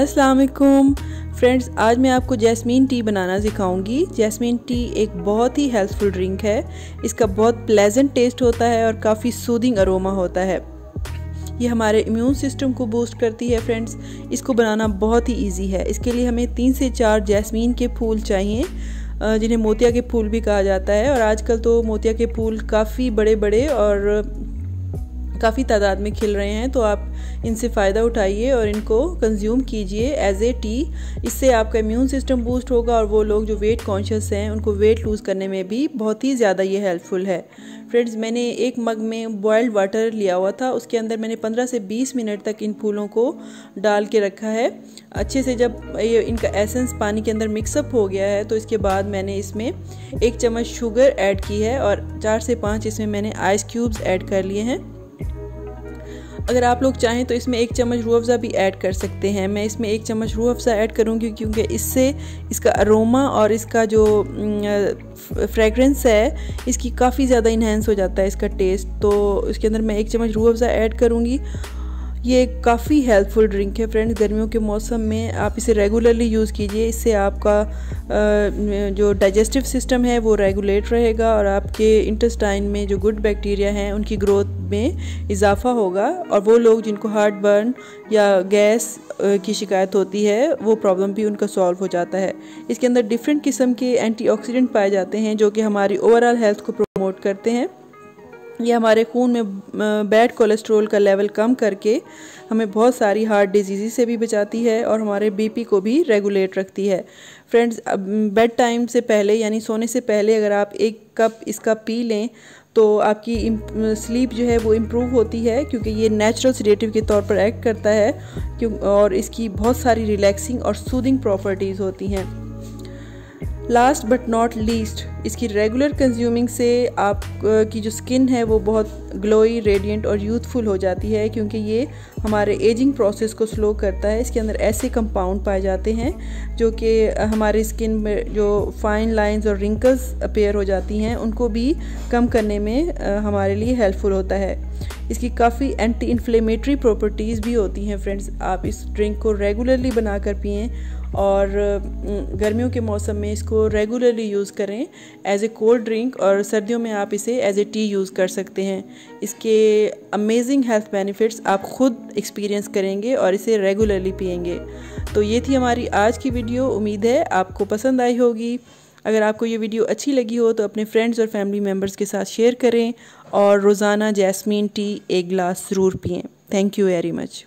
अस्सलाम वालेकुम फ्रेंड्स, आज मैं आपको जैस्मीन टी बनाना सिखाऊंगी। जैस्मीन टी एक बहुत ही हेल्थफुल ड्रिंक है। इसका बहुत प्लेजेंट टेस्ट होता है और काफ़ी सूदिंग अरोमा होता है। ये हमारे इम्यून सिस्टम को बूस्ट करती है। फ्रेंड्स, इसको बनाना बहुत ही इजी है। इसके लिए हमें 3 से 4 जैस्मीन के फूल चाहिए, जिन्हें मोतिया के फूल भी कहा जाता है। और आजकल तो मोतिया के फूल काफ़ी बड़े बड़े और काफ़ी तादाद में खिल रहे हैं, तो आप इनसे फ़ायदा उठाइए और इनको कंज्यूम कीजिए एज ए टी। इससे आपका इम्यून सिस्टम बूस्ट होगा और वो लोग जो वेट कॉन्शियस हैं उनको वेट लूज़ करने में भी बहुत ही ज़्यादा ये हेल्पफुल है। फ्रेंड्स, मैंने एक मग में बॉयल्ड वाटर लिया हुआ था, उसके अंदर मैंने 15 से 20 मिनट तक इन फूलों को डाल के रखा है। अच्छे से जब ये इनका एसेंस पानी के अंदर मिक्सअप हो गया है तो इसके बाद मैंने इसमें 1 चम्मच शुगर ऐड की है और 4 से 5 इसमें मैंने आइस क्यूब्स ऐड कर लिए हैं। अगर आप लोग चाहें तो इसमें 1 चम्मच रूह अफज़ा भी ऐड कर सकते हैं। मैं इसमें 1 चम्मच रूह अफज़ा ऐड करूँगी क्योंकि इससे इसका अरोमा और इसका जो फ्रेगरेंस है इसकी काफ़ी ज़्यादा इन्हेंस हो जाता है इसका टेस्ट। तो इसके अंदर मैं 1 चम्मच रूह अफज़ा ऐड करूँगी। ये काफ़ी हेल्पफुल ड्रिंक है फ्रेंड्स। गर्मियों के मौसम में आप इसे रेगुलरली यूज़ कीजिए। इससे आपका जो डाइजेस्टिव सिस्टम है वो रेगुलेट रहेगा और आपके इंटेस्टाइन में जो गुड बैक्टीरिया हैं उनकी ग्रोथ में इजाफा होगा और वो लोग जिनको हार्ट बर्न या गैस की शिकायत होती है वो प्रॉब्लम भी उनका सॉल्व हो जाता है। इसके अंदर डिफरेंट किस्म के एंटीऑक्सीडेंट पाए जाते हैं जो कि हमारी ओवरऑल हेल्थ को प्रमोट करते हैं। ये हमारे खून में बैड कोलेस्ट्रॉल का लेवल कम करके हमें बहुत सारी हार्ट डिजीज़ से भी बचाती है और हमारे बीपी को भी रेगुलेट रखती है। फ्रेंड्स, बेड टाइम से पहले यानी सोने से पहले अगर आप 1 कप इसका पी लें तो आपकी स्लीप जो है वो इम्प्रूव होती है क्योंकि ये नेचुरल सेडेटिव के तौर पर एक्ट करता है और इसकी बहुत सारी रिलैक्सिंग और सूदिंग प्रॉपर्टीज़ होती हैं। लास्ट बट नॉट लीस्ट, इसकी रेगुलर कंज्यूमिंग से आपकी जो स्किन है वो बहुत ग्लोई, रेडिएंट और यूथफुल हो जाती है क्योंकि ये हमारे एजिंग प्रोसेस को स्लो करता है। इसके अंदर ऐसे कंपाउंड पाए जाते हैं जो कि हमारी स्किन में जो फाइन लाइंस और रिंकल्स अपेयर हो जाती हैं उनको भी कम करने में हमारे लिए हेल्पफुल होता है। इसकी काफ़ी एंटी इन्फ्लेमेटरी प्रॉपर्टीज़ भी होती हैं। फ्रेंड्स, आप इस ड्रिंक को रेगुलरली बनाकर पिएँ और गर्मियों के मौसम में इसको रेगुलरली यूज़ करें एज ए कोल्ड ड्रिंक और सर्दियों में आप इसे एज ए टी यूज़ कर सकते हैं। इसके अमेजिंग हेल्थ बेनिफिट्स आप ख़ुद एक्सपीरियंस करेंगे और इसे रेगुलरली पिएंगे। तो ये थी हमारी आज की वीडियो। उम्मीद है आपको पसंद आई होगी। अगर आपको ये वीडियो अच्छी लगी हो तो अपने फ्रेंड्स और फैमिली मेम्बर्स के साथ शेयर करें और रोज़ाना जैस्मीन टी 1 ग्लास ज़रूर पिएँ। Thank you very much.